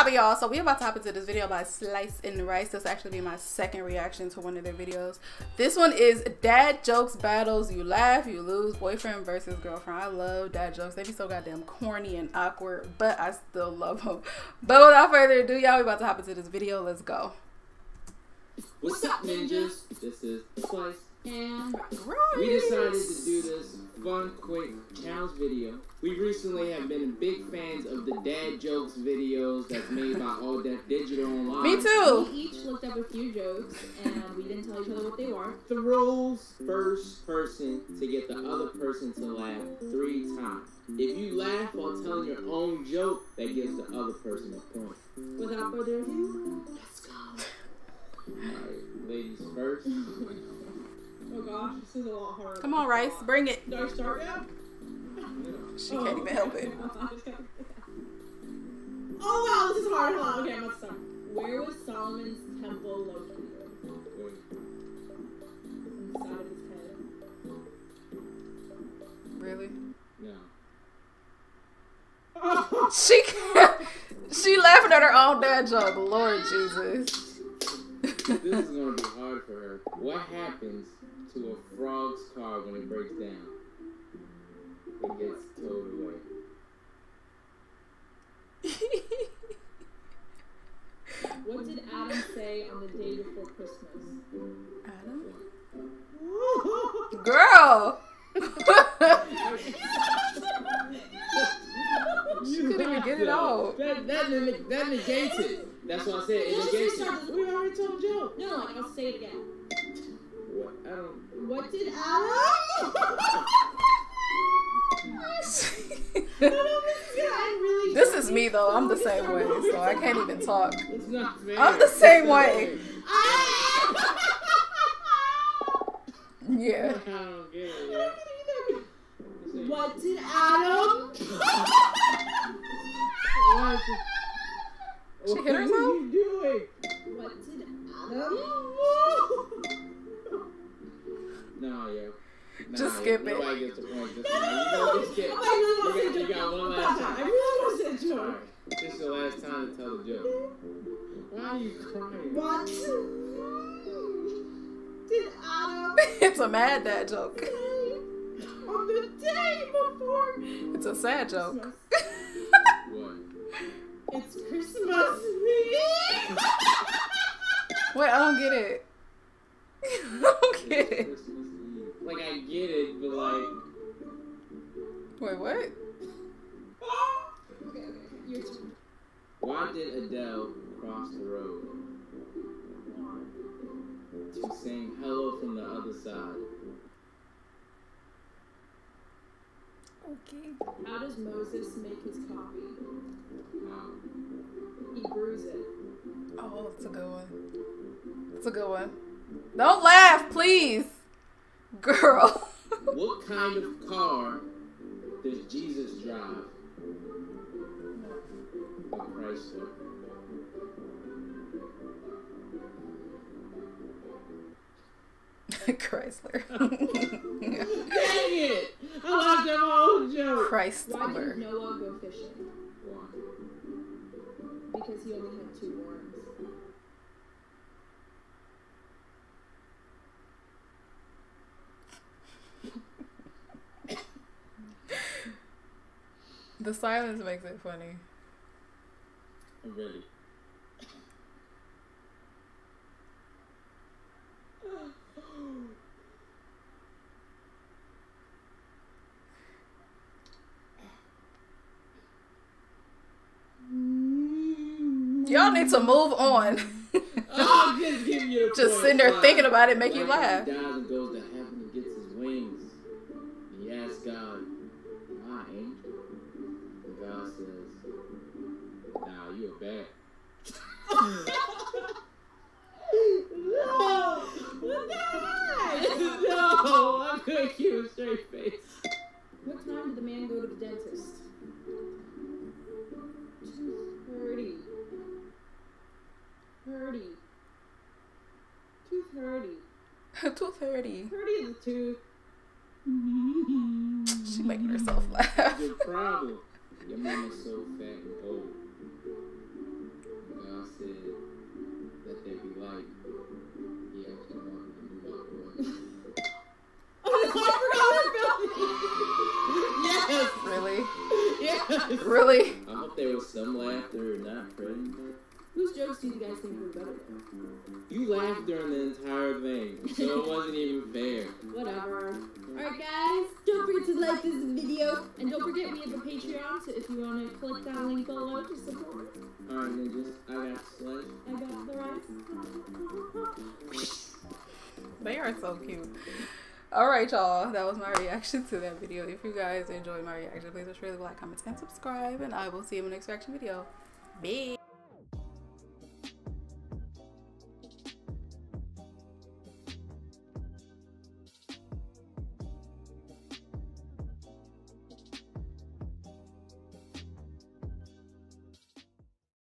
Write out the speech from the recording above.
poppin', y'all? So we're about to hop into this video by Slice and Rice. This will actually be my second reaction to one of their videos. This one is dad jokes battles. You laugh, you lose. Boyfriend versus girlfriend. I love dad jokes. They be so goddamn corny and awkward, but I still love them. But without further ado, y'all, we're about to hop into this video. Let's go. What's up, ninjas? This is Slice and Rice. We decided to do this fun, quick challenge video. We recently have been big fans of the dad jokes videos that's made by All Def Digital online. Me too. We each looked up a few jokes and we didn't tell each other what they were. The rules: first person to get the other person to laugh 3 times. If you laugh while telling your own joke, that gives the other person a point. Without further ado, let's go. Alright, ladies first. Oh gosh, this is a lot harder. Come on, Rice, bring it. Did I start now? She can't even help it. Oh wow, this is hard. Hold on, okay, I'm about to start. Where was Solomon's temple located? On the side of his head. Really? No. Yeah. She can't. She laughing at her own dad joke. Lord Jesus. This is going to be hard for her. What happens to a frog's car when it breaks down? It gets towed away. What did Adam say on the day before Christmas? Adam? Girl! She couldn't even get it out. That negates it. That's what I said. We already told Joe. No, like I'll say it again. What? What did Adam? This is me though. I'm the same way, so I can't even talk. It's not fair. I'm the same way. Yeah. I don't get it. What did Adam? She hit herself? What are you doing? What did Adam? No, yeah. Nah, just skip it. Nobody gets the point. No, you got one last time. I really want to say a joke. This is the last time to tell the joke. Why are you crying? What did Adam? It's a mad dad joke. On the day before. It's a sad joke. What? It's Christmas. Wait, I don't get it. I don't get it. Christmas Eve. Like, I get it, but like... Wait, what? Okay, your turn. Why did Adele cross the road? To sing hello from the other side. Okay. How does Moses make his coffee? He brews it. Oh, it's a good one. It's a good one. Don't laugh, please. Girl. What kind of car does Jesus drive? A Chrysler. Chrysler. Dang it! I lost that whole joke. Chrysler. Why did Noah go fishing? Why? Because he only had 2 worms. The silence makes it funny. Really? Y'all need to move on. Oh, just give you a just sitting there thinking about it, make you laugh. He dies and goes to heaven and gets his wings. He asks God, why, angel? And God says, nah, you're bad. No! What the heck? No! I'm going to keep a straight face. What time did the man go to the dentist? 2:30. 30. 2:30. 2:30. 30 is a tooth. She's making herself laugh. Your problem. Your mama's so fat and old. laughed or not, friend? Whose jokes do you guys think were better? You laughed during the entire thing, so it wasn't even fair. Whatever. Alright guys, don't forget to like this video, and don't forget we have a Patreon, so if you want to click that link below to support us. Alright ninjas, I got Slice. I got the Rice. They are so cute. Alright y'all, that was my reaction to that video. If you guys enjoyed my reaction, please make sure to like, comment, and subscribe, and I will see you in the next reaction video. Bye!